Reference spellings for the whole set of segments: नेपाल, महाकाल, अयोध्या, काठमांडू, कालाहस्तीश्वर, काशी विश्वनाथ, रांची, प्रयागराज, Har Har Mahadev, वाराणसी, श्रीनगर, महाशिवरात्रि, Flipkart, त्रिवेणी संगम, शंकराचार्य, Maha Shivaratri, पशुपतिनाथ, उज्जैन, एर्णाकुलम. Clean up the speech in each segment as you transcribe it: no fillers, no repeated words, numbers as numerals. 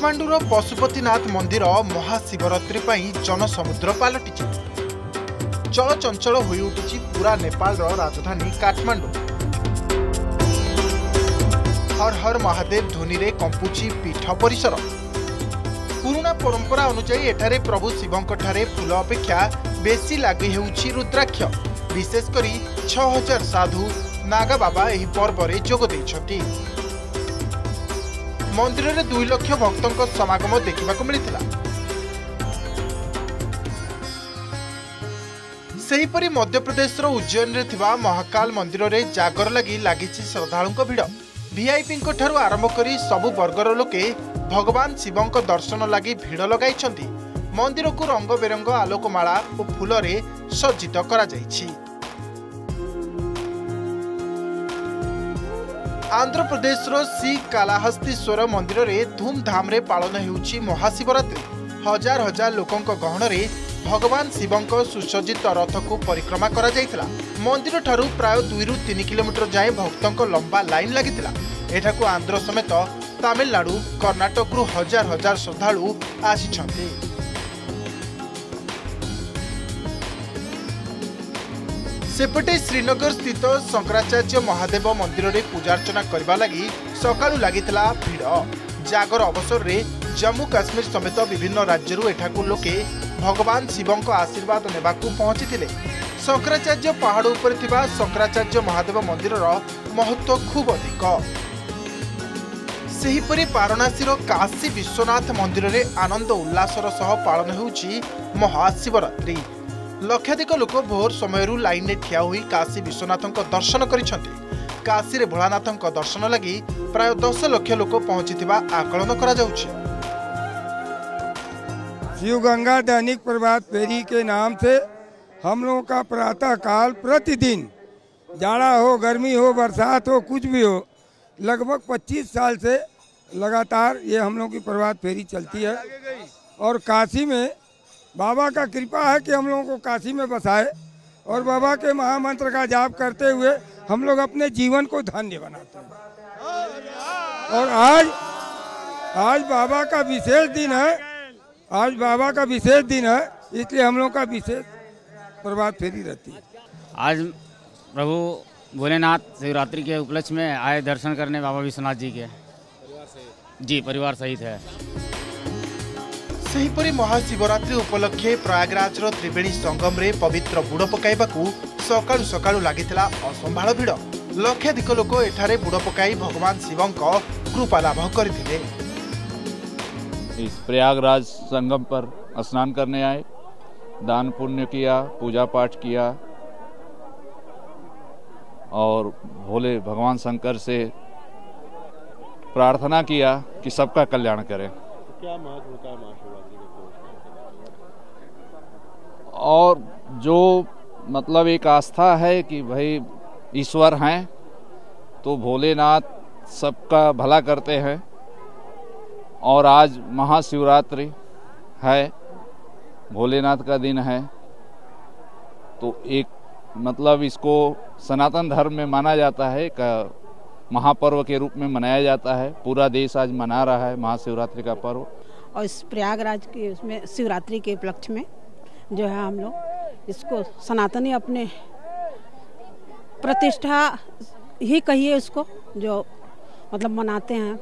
काठमांडूर पशुपतिनाथ मंदिर महाशिवरात्रि जनसमुद्र पलटि चंचल हो उठी पूरा नेपाल राजधानी काठमांडू। हर हर महादेव ध्वनि रे कंपुची पीठ परिसर। पुराना परंपरा अनुसार एठारे प्रभु शिवंक ठारे फूल अपेक्षा बेसी लगी हेउछि रुद्राक्ष। विशेषकर 6000 साधु नागा बाबा एही पर्वरे जोग दैछथि। मंदिर रे 2 लाख भक्तों का समागम देखा मिलता। सेहीपरि मध्यप्रदेश उज्जैन रे थिबा महाकाल मंदिर रे जागर लगी लागिछि श्रद्धालुओं भिड़। वीआईपी ठारू आरंभ करी सबु वर्गर लोके भगवान शिवंक दर्शन लगी भिड़ लगाई। मंदिर को रंग बेरंग आलोकमाला और फूल रे सज्जित करा जायछि। आंध्र प्रदेश रो सी कालाहस्तीश्वर मंदिर रे धूमधाम रे पालन हेउछि महाशिवरात्रि। हजार हजार लोकों गहन रे भगवान शिवंक सुसज्जित रथ को परिक्रमा करा जायतिला। मंदिर ठारू प्राय 2-3 किलोमीटर जाए भक्तों लंबा लाइन लगितिला। एठाकु आंध्र समेत तमिलनाडु कर्नाटक रु हजार हजार श्रद्धालु आसिछन्ते। सेपटे श्रीनगर स्थित शंकराचार्य महादेव मंदिर रे पूजार्चना करबा लागि सकाळु लागितिला भिड़। जागर अवसर रे जम्मू काश्मीर समेत विभिन्न राज्यरू एठाकु लोके भगवान शिवंक आशीर्वाद नेबाकु पहुंचीथिले। शंकराचार्य पहाड़ उपरे थिबा शंकराचार्य महादेव मंदिरर महत्व खूब अधिक। सेहीपरि वाराणसीर काशी विश्वनाथ मंदिर रे आनंद उल्लासर सह पालन हेउछि महाशिवरात्रि। लक्षाधिक लोक भोर समयरू लाइन रे ठिया होई काशी विश्वनाथक दर्शन करिसथि। काशी रे भोलानाथक दर्शन लगी प्राय 10 लाख लोक पहुंचीथिबा आकलन करा जाउछि। शिव गंगा दैनिक प्रभात फेरी के नाम से हम लोगों का प्रातः काल प्रतिदिन, जाड़ा हो गर्मी हो बरसात हो कुछ भी हो, लगभग 25 साल से लगातार ये हम लोगों की प्रभात फेरी चलती है। और काशी में बाबा का कृपा है कि हम लोगों को काशी में बसाए और बाबा के महामंत्र का जाप करते हुए हम लोग अपने जीवन को धन्य बनाते हैं। और आज बाबा का विशेष दिन है, आज बाबा का विशेष दिन है, इसलिए हम लोग का विशेष प्रभात फेरी रहती है। आज प्रभु भोलेनाथ शिवरात्रि के उपलक्ष्य में आए दर्शन करने बाबा विश्वनाथ जी के परिवार सहित है। सेहीपरि महाशिवरात्रि उपलक्षे प्रयागराज त्रिवेणी संगम रे पवित्र बुड़ पकाइबाकू सकाळु सकाळु लागितिला असंभाळ भिड़। लक्षाधिक लोक एठारे बुड़ पकाई भगवान शिवंक कृपा लाभ करथिले। इस प्रयागराज संगम पर स्नान करने आए, दान पुण्य किया, पूजा पाठ किया और भोले भगवान शंकर से प्रार्थना किया कि सबका कल्याण करें। क्या महत्व होता है महाशिवरात्रि के? और जो मतलब एक आस्था है कि भाई ईश्वर हैं तो भोलेनाथ सबका भला करते हैं। और आज महाशिवरात्रि है, भोलेनाथ का दिन है, तो एक मतलब इसको सनातन धर्म में माना जाता है, का महापर्व के रूप में मनाया जाता है। पूरा देश आज मना रहा है महाशिवरात्रि का पर्व। और इस प्रयागराज के उसमें शिवरात्रि के उपलक्ष्य में जो है हम लोग इसको सनातनी अपने प्रतिष्ठा ही कहिए इसको जो मतलब मनाते हैं।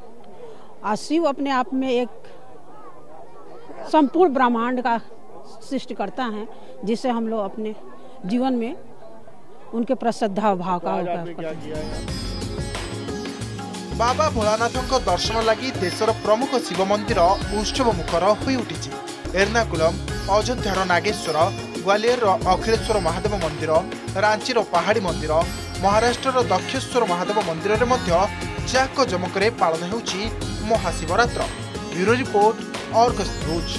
आज शिव अपने आप में एक संपूर्ण ब्रह्मांड का सृष्टि करता है, जिसे हम लोग अपने जीवन में उनके प्रसद्धा भाव का बाबा भोलानाथों का दर्शन लगी देशर प्रमुख शिव मंदिर उत्सव मुखर हो उठी। एर्णाकुलम अयोध्यार नागेश्वर, ग्वालियर अखिलेश्वर महादेव मंदिर, रांचीर पहाड़ी मंदिर, महाराष्ट्र दक्षेश्वर महादेव मंदिर में जाक जमक पालन होउछि Mahashivratri. Bureau report Argus news.